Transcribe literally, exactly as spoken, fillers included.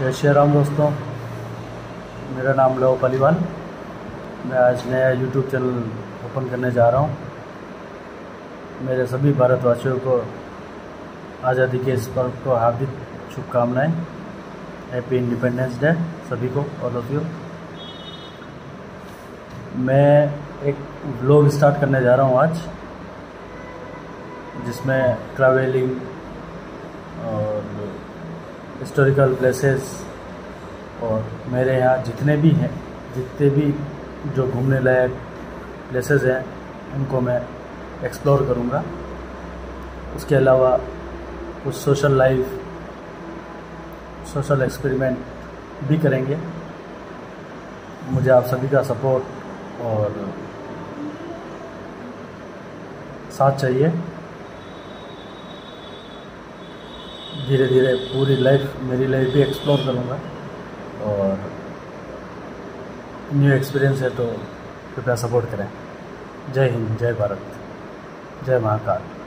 जय श्री राम दोस्तों, मेरा नाम लव पालीवाल। मैं आज नया यूट्यूब चैनल ओपन करने जा रहा हूँ। मेरे सभी भारतवासियों को आज़ादी के इस पर्व को हार्दिक शुभकामनाएं। हैप्पी इंडिपेंडेंस डे सभी को, ऑल ऑफ यू। मैं एक व्लॉग स्टार्ट करने जा रहा हूँ आज, जिसमें ट्रैवलिंग और हिस्टोरिकल प्लेसेस और मेरे यहाँ जितने भी हैं, जितने भी जो घूमने लायक प्लेसेस हैं, उनको मैं एक्सप्लोर करूँगा। उसके अलावा कुछ सोशल लाइफ, सोशल एक्सपेरिमेंट भी करेंगे। मुझे आप सभी का सपोर्ट और साथ चाहिए। धीरे धीरे पूरी लाइफ, मेरी लाइफ भी एक्सप्लोर करूँगा और न्यू एक्सपीरियंस है तो कृपया सपोर्ट करें। जय हिंद, जय भारत, जय महाकाल।